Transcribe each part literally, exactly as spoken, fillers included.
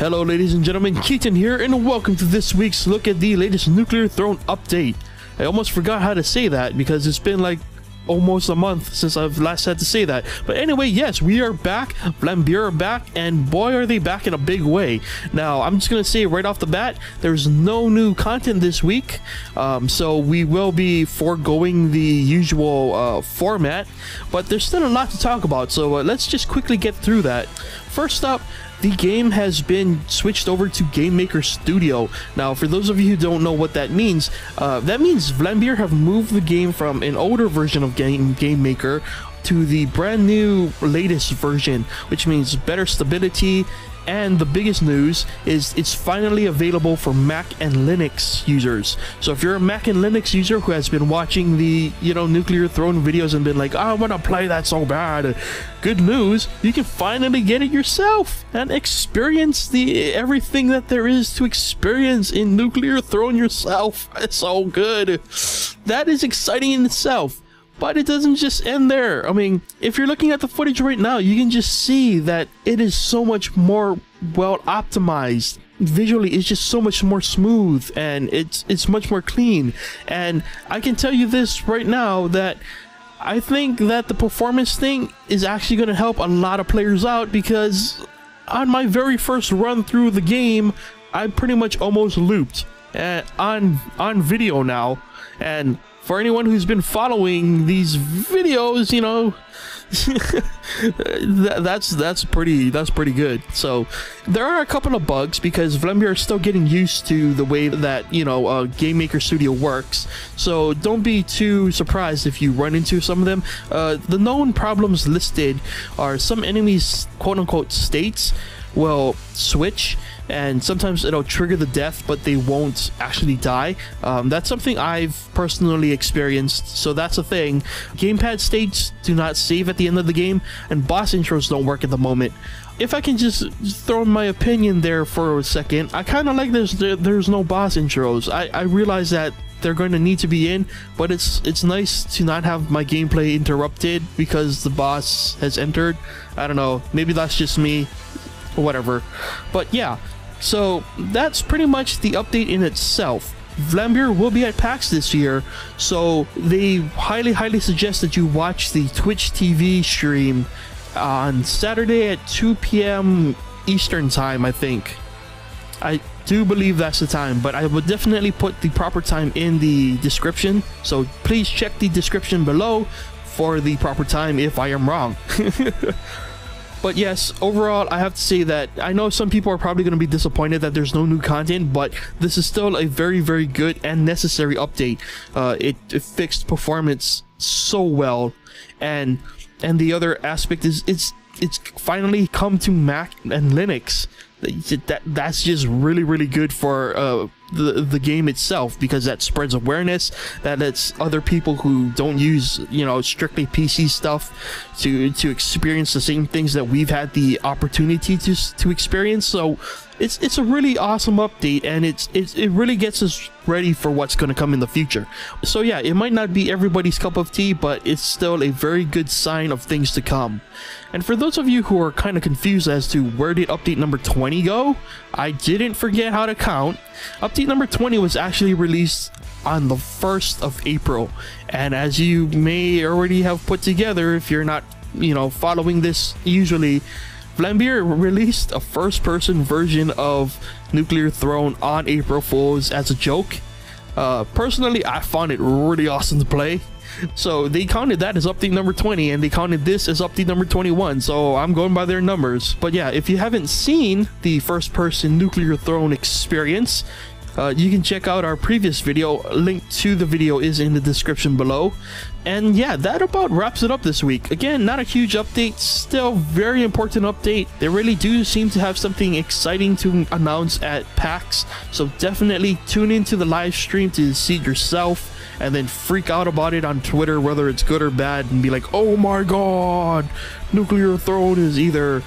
Hello ladies and gentlemen, Keaton here, and welcome to this week's look at the latest Nuclear Throne update. I almost forgot how to say that because it's been like almost a month since I've last had to say that. But anyway, yes, we are back, Vlambeer are back, and boy are they back in a big way. Now, I'm just going to say right off the bat, there's no new content this week, um, so we will be foregoing the usual uh, format, but there's still a lot to talk about, so uh, let's just quickly get through that. First up, the game has been switched over to GameMaker Studio. Now, for those of you who don't know what that means, uh, that means Vlambeer have moved the game from an older version of Game GameMaker to the brand new latest version, which means better stability. And the biggest news is it's finally available for Mac and Linux users. So if you're a Mac and Linux user who has been watching the, you know, Nuclear Throne videos and been like, oh, I want to play that so bad, good news, you can finally get it yourself and experience the everything that there is to experience in Nuclear Throne yourself. It's all good. That is exciting in itself. But it doesn't just end there. I mean, if you're looking at the footage right now, you can just see that it is so much more well optimized. Visually, it's just so much more smooth, and it's it's much more clean. And I can tell you this right now, that I think that the performance thing is actually going to help a lot of players out, because on my very first run through the game, I pretty much almost looped uh, on on video now. And for anyone who's been following these videos, you know, that, that's that's pretty that's pretty good. So there are a couple of bugs because Vlambeer is still getting used to the way that, you know, uh, GameMaker Studio works. So don't be too surprised if you run into some of them. Uh, the known problems listed are some enemies' quote-unquote states will switch, and sometimes it'll trigger the death, but they won't actually die. Um, that's something I've personally experienced, so that's a thing. Gamepad states do not save at the end of the game, and boss intros don't work at the moment. If I can just throw my opinion there for a second, I kind of like there's there's no boss intros. I, I realize that they're going to need to be in, but it's it's nice to not have my gameplay interrupted because the boss has entered. I don't know, maybe that's just me, or whatever. But yeah, so that's pretty much the update in itself. Vlambeer will be at PAX this year, so they highly, highly suggest that you watch the Twitch T V stream on Saturday at two P M Eastern time, I think. I do believe that's the time, but I would definitely put the proper time in the description, so please check the description below for the proper time if I am wrong. But yes, overall, I have to say that I know some people are probably going to be disappointed that there's no new content, but this is still a very, very good and necessary update. Uh, it, it fixed performance so well, and and the other aspect is it's it's finally come to Mac and Linux. That that's just really, really good for uh, the the game itself, because that spreads awareness, that lets other people who don't use, you know, strictly P C stuff to to experience the same things that we've had the opportunity to to experience. So it's it's a really awesome update, and it's, it's it really gets us ready for what's going to come in the future. So yeah, it might not be everybody's cup of tea, but it's still a very good sign of things to come. And for those of you who are kind of confused as to where did update number twenty go, I didn't forget how to count. Update number twenty was actually released on the first of April, and as you may already have put together if you're not, you know, following this usually, Vlambeer released a first-person version of Nuclear Throne on April Fool's as a joke. Uh, personally, I found it really awesome to play. So they counted that as update number twenty, and they counted this as update number twenty-one, so I'm going by their numbers. But yeah, if you haven't seen the first-person Nuclear Throne experience, uh, you can check out our previous video. Link to the video is in the description below. And yeah, that about wraps it up this week. Again, not a huge update, still very important update. They really do seem to have something exciting to announce at PAX, so definitely tune into the live stream to see it yourself, and then freak out about it on Twitter, whether it's good or bad, and be like, oh my god, Nuclear Throne is either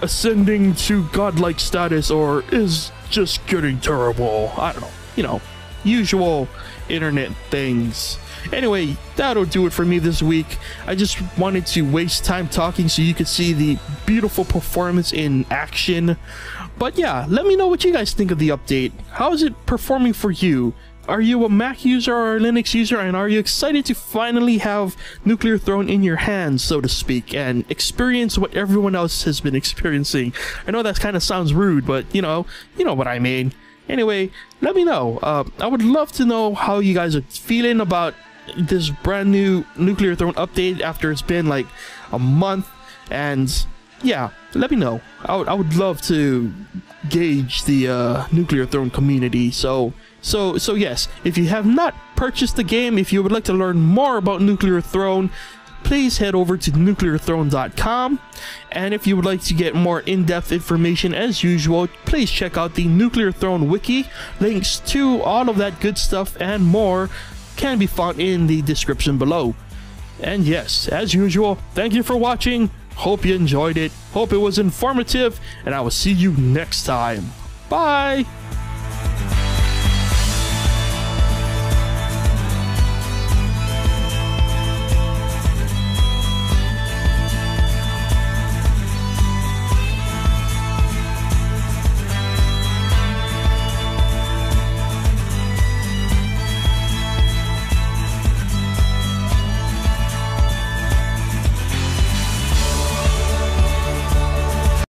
ascending to godlike status or is just getting terrible. I don't know, you know. usual internet things. Anyway, that'll do it for me this week. I just wanted to waste time talking so you could see the beautiful performance in action. But yeah, let me know what you guys think of the update. How is it performing for you? Are you a Mac user or a Linux user, and are you excited to finally have Nuclear Throne in your hands, so to speak, and experience what everyone else has been experiencing? I know that kind of sounds rude, but you know, you know what I mean. Anyway, let me know. Uh, I would love to know how you guys are feeling about this brand new Nuclear Throne update after it's been like a month, and yeah, let me know. I would, I would love to gauge the uh, Nuclear Throne community, so... So, so yes, if you have not purchased the game, if you would like to learn more about Nuclear Throne, please head over to nuclear throne dot com. And if you would like to get more in-depth information as usual, please check out the Nuclear Throne wiki. Links to all of that good stuff and more can be found in the description below. And yes, as usual, thank you for watching. Hope you enjoyed it. Hope it was informative. And I will see you next time. Bye!